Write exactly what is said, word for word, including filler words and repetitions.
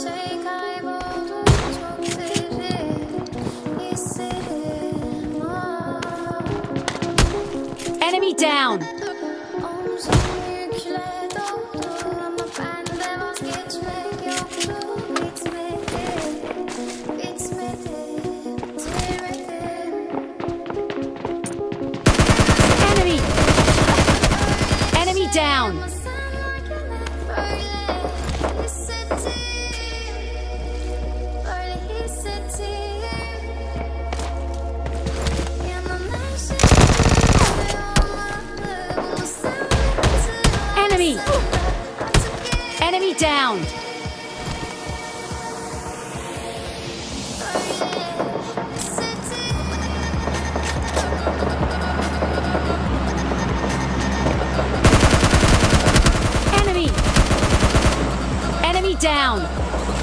Enemy down. Enemy. Enemy down. Enemy down. Enemy. Enemy down.